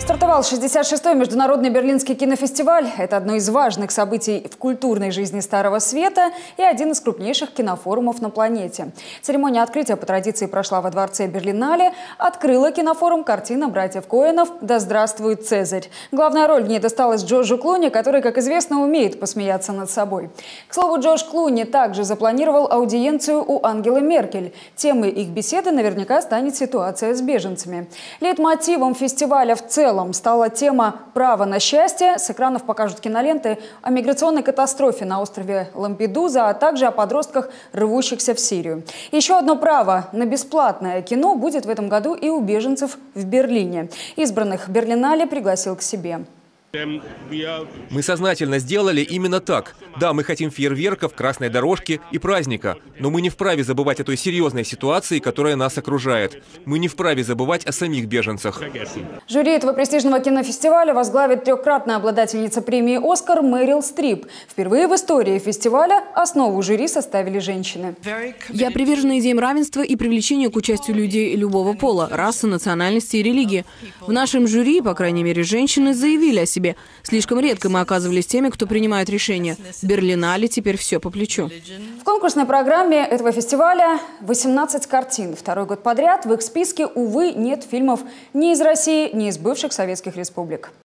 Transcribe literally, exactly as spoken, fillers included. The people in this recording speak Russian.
Стартовал шестьдесят шестой международный Берлинский кинофестиваль. Это одно из важных событий в культурной жизни Старого Света и один из крупнейших кинофорумов на планете. Церемония открытия по традиции прошла во дворце Берлинале. Открыла кинофорум картина братьев Коэнов «Да здравствует Цезарь!». Главная роль в ней досталась Джорджу Клуни, который, как известно, умеет посмеяться над собой. К слову, Джордж Клуни также запланировал аудиенцию у Ангелы Меркель. Темой их беседы наверняка станет ситуация с беженцами. Лейтмотивом фестиваля в целом стала тема «Право на счастье». С экранов покажут киноленты о миграционной катастрофе на острове Лампедуза, а также о подростках, рвущихся в Сирию. Еще одно право на бесплатное кино будет в этом году и у беженцев в Берлине. Избранных Берлинале пригласил к себе. Мы сознательно сделали именно так. Да, мы хотим фейерверков, красной дорожки и праздника, но мы не вправе забывать о той серьезной ситуации, которая нас окружает. Мы не вправе забывать о самих беженцах. Жюри этого престижного кинофестиваля возглавит трехкратная обладательница премии «Оскар» Мэрил Стрип. Впервые в истории фестиваля основу жюри составили женщины. Я привержена идеям равенства и привлечения к участию людей любого пола, расы, национальности и религии. В нашем жюри, по крайней мере, женщины заявили о себе. Слишком редко мы оказывались теми, кто принимает решения. Берлинале теперь все по плечу. В конкурсной программе этого фестиваля восемнадцать картин. Второй год подряд в их списке, увы, нет фильмов ни из России, ни из бывших советских республик.